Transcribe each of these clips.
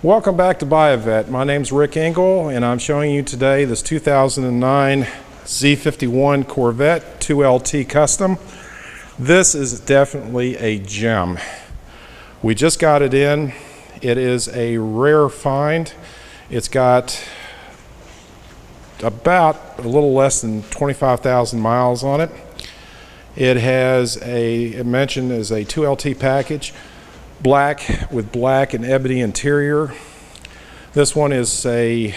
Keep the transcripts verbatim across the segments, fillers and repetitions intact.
Welcome back to BuyAVette. My name's Rick Engel and I'm showing you today this two thousand nine Z fifty-one Corvette two L T Custom. This is definitely a gem. We just got it in. It is a rare find. It's got about a little less than twenty-five thousand miles on it. It has a, it mentioned as a two L T package, black with black and ebony interior. This one is a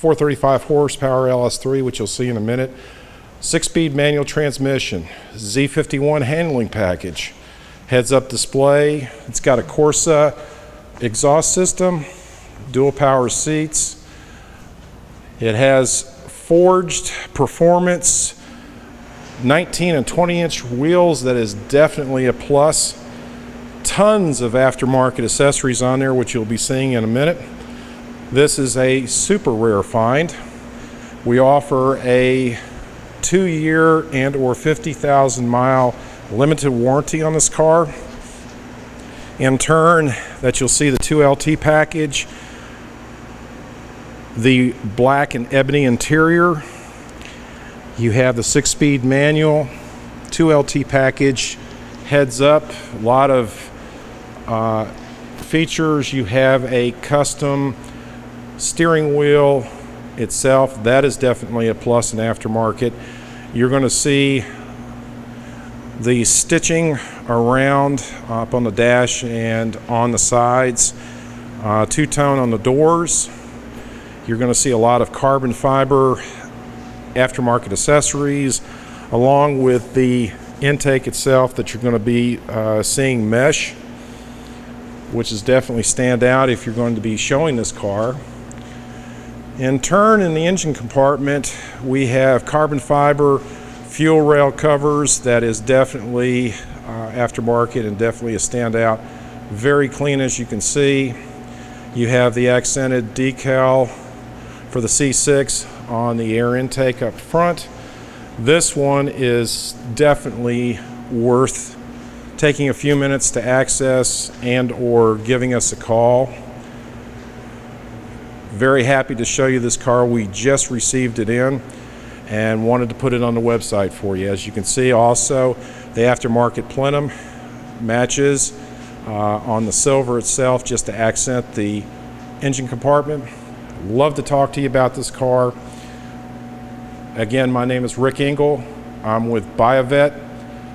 four thirty-five horsepower L S three, which you'll see in a minute. Six-speed manual transmission, Z fifty-one handling package, heads-up display. It's got a Corsa exhaust system, dual power seats. It has forged performance nineteen and twenty inch wheels. That is definitely a plus. Tons of aftermarket accessories on there, which you'll be seeing in a minute. This is a super rare find. We offer a two-year and or fifty thousand mile limited warranty on this car. In turn, that you'll see the two L T package, the black and ebony interior. You have the six-speed manual, two L T package, heads up, a lot of uh, features. You have a custom steering wheel itself. That is definitely a plus in aftermarket. You're going to see the stitching around uh, up on the dash and on the sides, uh, two-tone on the doors. You're going to see a lot of carbon fiber aftermarket accessories, along with the intake itself that you're going to be uh, seeing mesh, which is definitely stand out if you're going to be showing this car. In turn, in the engine compartment, we have carbon fiber fuel rail covers. That is definitely uh, aftermarket and definitely a standout. Very clean, as you can see. You have the accented decal for the C six on the air intake up front. This one is definitely worth taking a few minutes to access and or giving us a call. Very happy to show you this car. We just received it in and wanted to put it on the website for you. As you can see, also the aftermarket plenum matches uh, on the silver itself, just to accent the engine compartment. Love to talk to you about this car. Again, my name is Rick Engel. I'm with BuyAVette.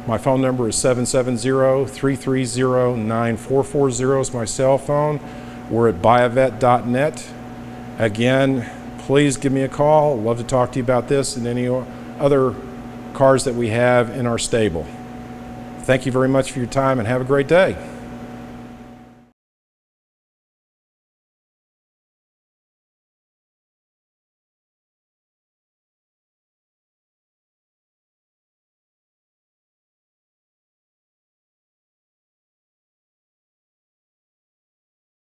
My phone number is seven seven zero, three three zero, nine four four zero is my cell phone. We're at buy a vet dot net. Again, please give me a call. Love to talk to you about this and any other cars that we have in our stable. Thank you very much for your time and have a great day.